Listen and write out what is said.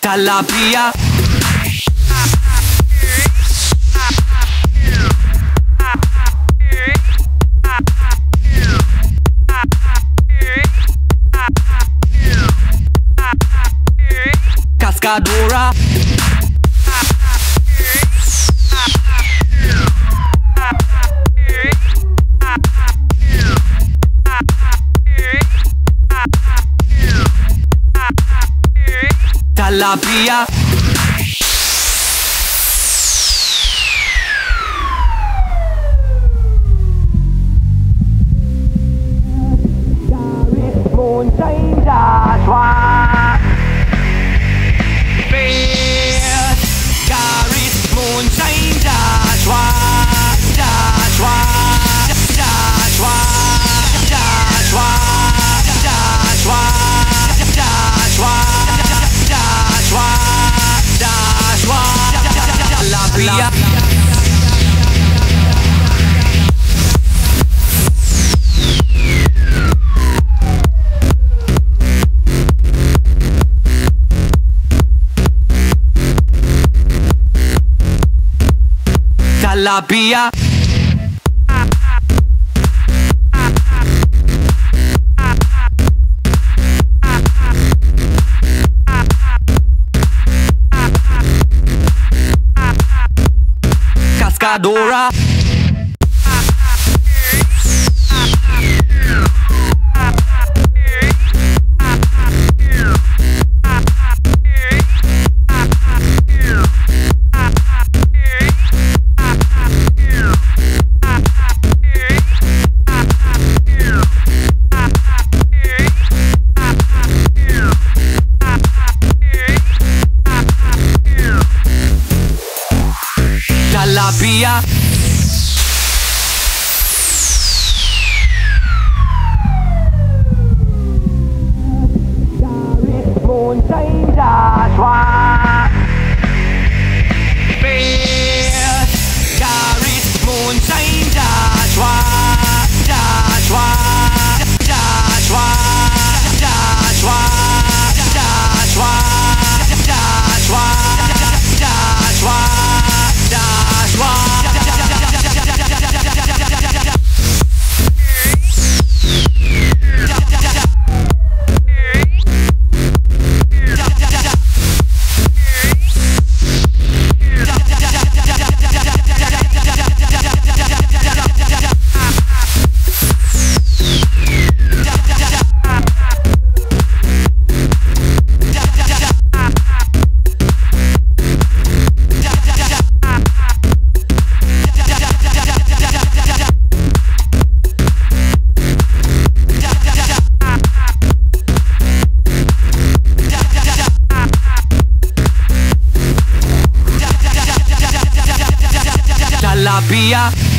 Calabria. Cascadora. La vía Calabria. Cascadora. Calabria. Calabria.